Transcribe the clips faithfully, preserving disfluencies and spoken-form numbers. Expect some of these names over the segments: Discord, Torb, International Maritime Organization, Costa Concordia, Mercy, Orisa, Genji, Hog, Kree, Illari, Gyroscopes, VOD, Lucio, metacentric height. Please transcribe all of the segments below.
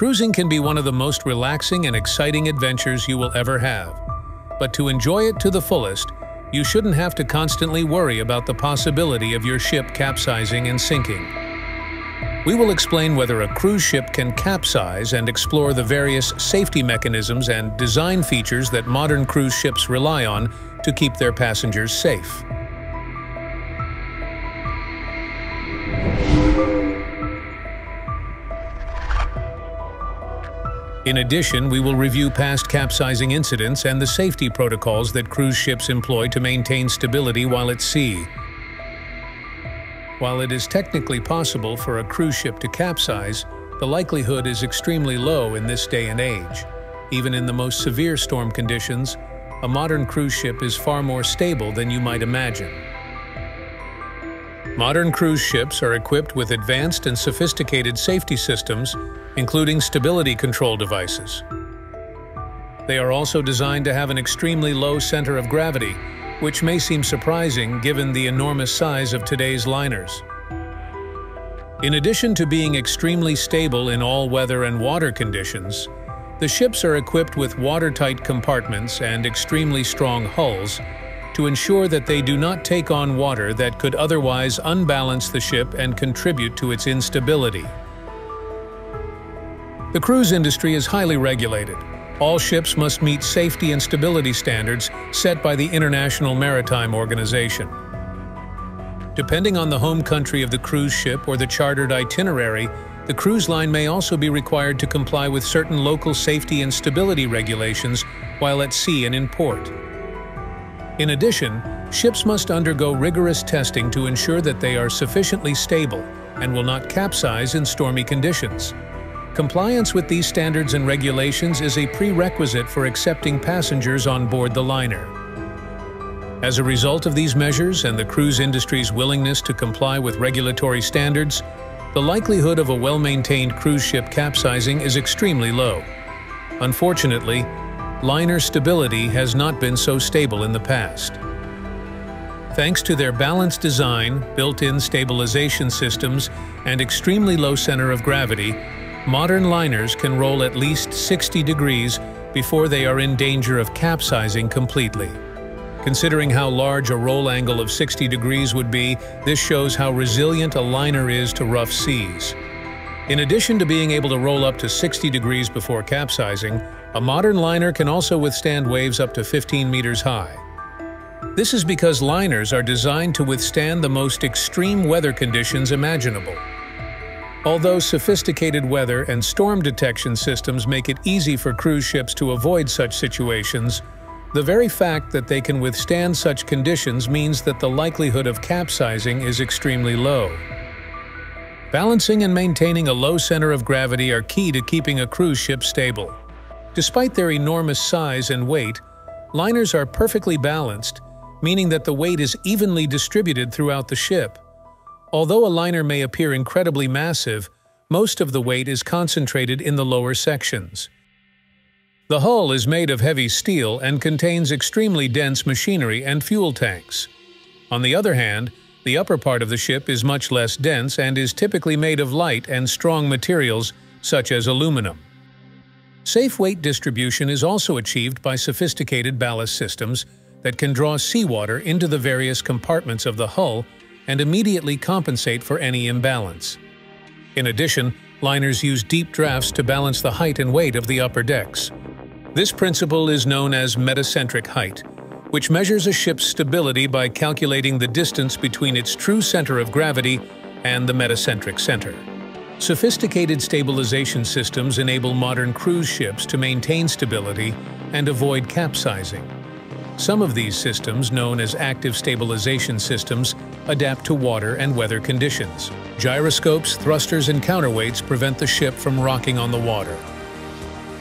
Cruising can be one of the most relaxing and exciting adventures you will ever have. But to enjoy it to the fullest, you shouldn't have to constantly worry about the possibility of your ship capsizing and sinking. We will explain whether a cruise ship can capsize and explore the various safety mechanisms and design features that modern cruise ships rely on to keep their passengers safe. In addition, we will review past capsizing incidents and the safety protocols that cruise ships employ to maintain stability while at sea. While it is technically possible for a cruise ship to capsize, the likelihood is extremely low in this day and age. Even in the most severe storm conditions, a modern cruise ship is far more stable than you might imagine. Modern cruise ships are equipped with advanced and sophisticated safety systems, including stability control devices. They are also designed to have an extremely low center of gravity, which may seem surprising given the enormous size of today's liners. In addition to being extremely stable in all weather and water conditions, the ships are equipped with watertight compartments and extremely strong hulls to ensure that they do not take on water that could otherwise unbalance the ship and contribute to its instability. The cruise industry is highly regulated. All ships must meet safety and stability standards set by the International Maritime Organization. Depending on the home country of the cruise ship or the chartered itinerary, the cruise line may also be required to comply with certain local safety and stability regulations while at sea and in port. In addition, ships must undergo rigorous testing to ensure that they are sufficiently stable and will not capsize in stormy conditions. Compliance with these standards and regulations is a prerequisite for accepting passengers on board the liner. As a result of these measures and the cruise industry's willingness to comply with regulatory standards, the likelihood of a well-maintained cruise ship capsizing is extremely low. Unfortunately, liner stability has not been so stable in the past. Thanks to their balanced design, built-in stabilization systems, and extremely low center of gravity, modern liners can roll at least sixty degrees before they are in danger of capsizing completely. Considering how large a roll angle of sixty degrees would be, this shows how resilient a liner is to rough seas. In addition to being able to roll up to sixty degrees before capsizing, a modern liner can also withstand waves up to fifteen meters high. This is because liners are designed to withstand the most extreme weather conditions imaginable. Although sophisticated weather and storm detection systems make it easy for cruise ships to avoid such situations, the very fact that they can withstand such conditions means that the likelihood of capsizing is extremely low. Balancing and maintaining a low center of gravity are key to keeping a cruise ship stable. Despite their enormous size and weight, liners are perfectly balanced, meaning that the weight is evenly distributed throughout the ship. Although a liner may appear incredibly massive, most of the weight is concentrated in the lower sections. The hull is made of heavy steel and contains extremely dense machinery and fuel tanks. On the other hand, the upper part of the ship is much less dense and is typically made of light and strong materials such as aluminum. Safe weight distribution is also achieved by sophisticated ballast systems that can draw seawater into the various compartments of the hull and immediately compensate for any imbalance. In addition, liners use deep drafts to balance the height and weight of the upper decks. This principle is known as metacentric height, which measures a ship's stability by calculating the distance between its true center of gravity and the metacentric center. Sophisticated stabilization systems enable modern cruise ships to maintain stability and avoid capsizing. Some of these systems, known as active stabilization systems, adapt to water and weather conditions. Gyroscopes, thrusters, and counterweights prevent the ship from rocking on the water.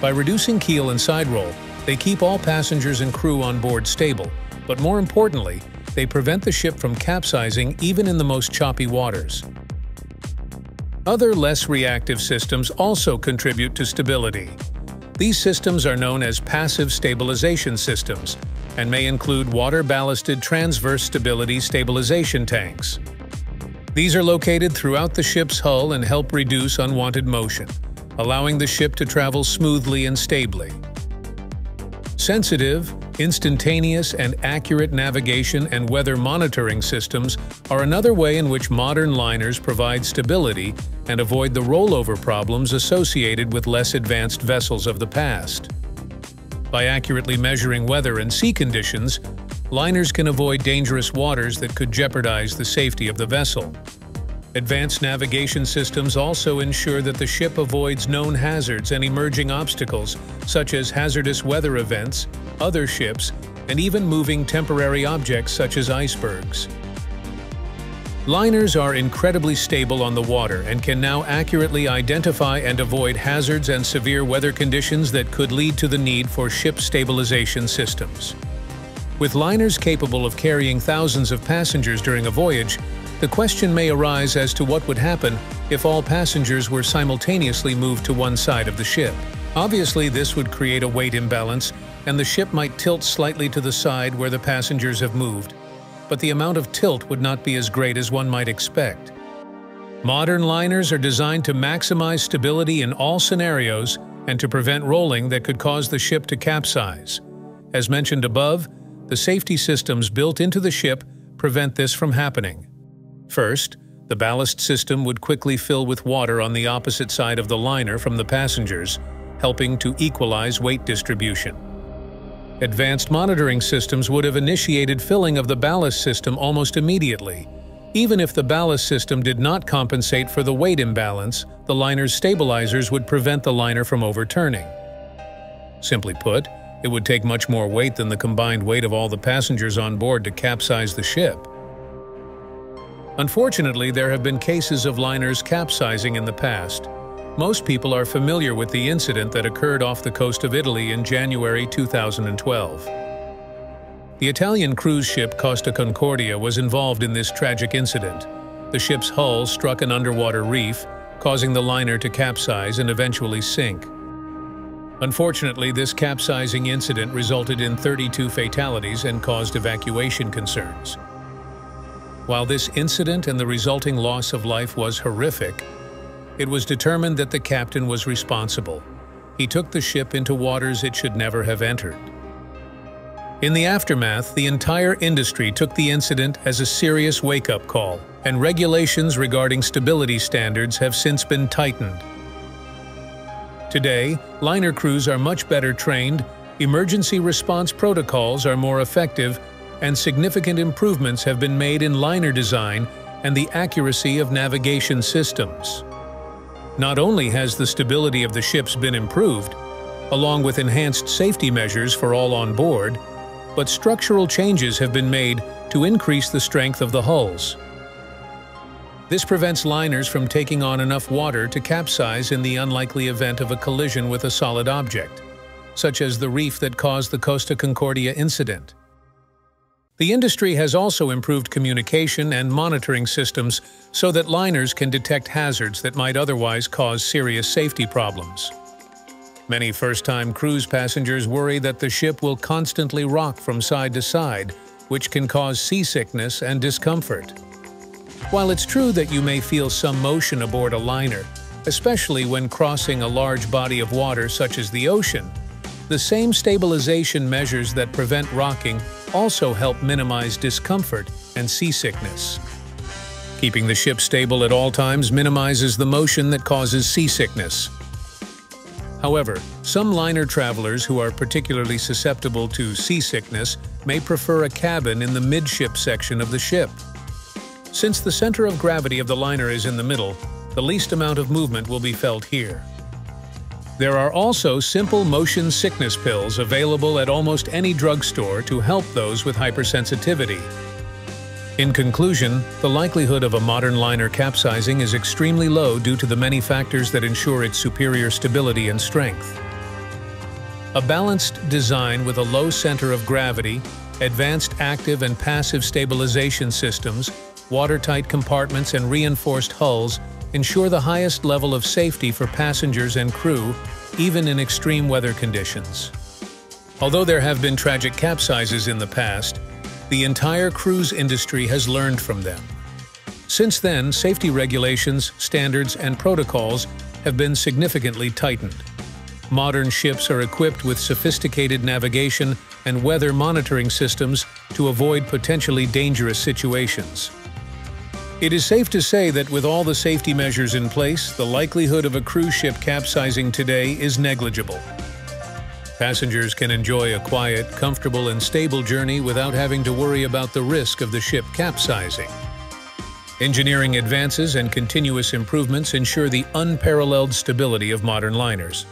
By reducing keel and side roll, they keep all passengers and crew on board stable, but more importantly, they prevent the ship from capsizing even in the most choppy waters. Other less reactive systems also contribute to stability. These systems are known as passive stabilization systems, and may include water-ballasted transverse stability stabilization tanks. These are located throughout the ship's hull and help reduce unwanted motion. allowing the ship to travel smoothly and stably. Sensitive, instantaneous, and accurate navigation and weather monitoring systems are another way in which modern liners provide stability and avoid the rollover problems associated with less advanced vessels of the past. By accurately measuring weather and sea conditions, liners can avoid dangerous waters that could jeopardize the safety of the vessel. Advanced navigation systems also ensure that the ship avoids known hazards and emerging obstacles, such as hazardous weather events, other ships, and even moving temporary objects such as icebergs. Liners are incredibly stable on the water and can now accurately identify and avoid hazards and severe weather conditions that could lead to the need for ship stabilization systems. With liners capable of carrying thousands of passengers during a voyage, the question may arise as to what would happen if all passengers were simultaneously moved to one side of the ship. Obviously, this would create a weight imbalance, and the ship might tilt slightly to the side where the passengers have moved, but the amount of tilt would not be as great as one might expect. Modern liners are designed to maximize stability in all scenarios and to prevent rolling that could cause the ship to capsize. As mentioned above, the safety systems built into the ship prevent this from happening. First, the ballast system would quickly fill with water on the opposite side of the liner from the passengers, helping to equalize weight distribution. Advanced monitoring systems would have initiated filling of the ballast system almost immediately. Even if the ballast system did not compensate for the weight imbalance, the liner's stabilizers would prevent the liner from overturning. Simply put, it would take much more weight than the combined weight of all the passengers on board to capsize the ship. Unfortunately, there have been cases of liners capsizing in the past. Most people are familiar with the incident that occurred off the coast of Italy in January two thousand twelve. The Italian cruise ship Costa Concordia was involved in this tragic incident. The ship's hull struck an underwater reef, causing the liner to capsize and eventually sink. Unfortunately, this capsizing incident resulted in thirty-two fatalities and caused evacuation concerns. While this incident and the resulting loss of life was horrific, it was determined that the captain was responsible. He took the ship into waters it should never have entered. In the aftermath, the entire industry took the incident as a serious wake-up call, and regulations regarding stability standards have since been tightened. Today, liner crews are much better trained, emergency response protocols are more effective, and significant improvements have been made in liner design and the accuracy of navigation systems. Not only has the stability of the ships been improved, along with enhanced safety measures for all on board, but structural changes have been made to increase the strength of the hulls. This prevents liners from taking on enough water to capsize in the unlikely event of a collision with a solid object, such as the reef that caused the Costa Concordia incident. The industry has also improved communication and monitoring systems so that liners can detect hazards that might otherwise cause serious safety problems. Many first-time cruise passengers worry that the ship will constantly rock from side to side, which can cause seasickness and discomfort. While it's true that you may feel some motion aboard a liner, especially when crossing a large body of water such as the ocean, the same stabilization measures that prevent rocking also help minimize discomfort and seasickness. Keeping the ship stable at all times minimizes the motion that causes seasickness. However, some liner travelers who are particularly susceptible to seasickness may prefer a cabin in the midship section of the ship. Since the center of gravity of the liner is in the middle, the least amount of movement will be felt here. There are also simple motion sickness pills available at almost any drugstore to help those with hypersensitivity. In conclusion, the likelihood of a modern liner capsizing is extremely low due to the many factors that ensure its superior stability and strength. A balanced design with a low center of gravity, advanced active and passive stabilization systems, watertight compartments, and reinforced hulls ensure the highest level of safety for passengers and crew, even in extreme weather conditions. Although there have been tragic capsizes in the past, the entire cruise industry has learned from them. Since then, safety regulations, standards, and protocols have been significantly tightened. Modern ships are equipped with sophisticated navigation and weather monitoring systems to avoid potentially dangerous situations. It is safe to say that with all the safety measures in place, the likelihood of a cruise ship capsizing today is negligible. Passengers can enjoy a quiet, comfortable, and stable journey without having to worry about the risk of the ship capsizing. Engineering advances and continuous improvements ensure the unparalleled stability of modern liners.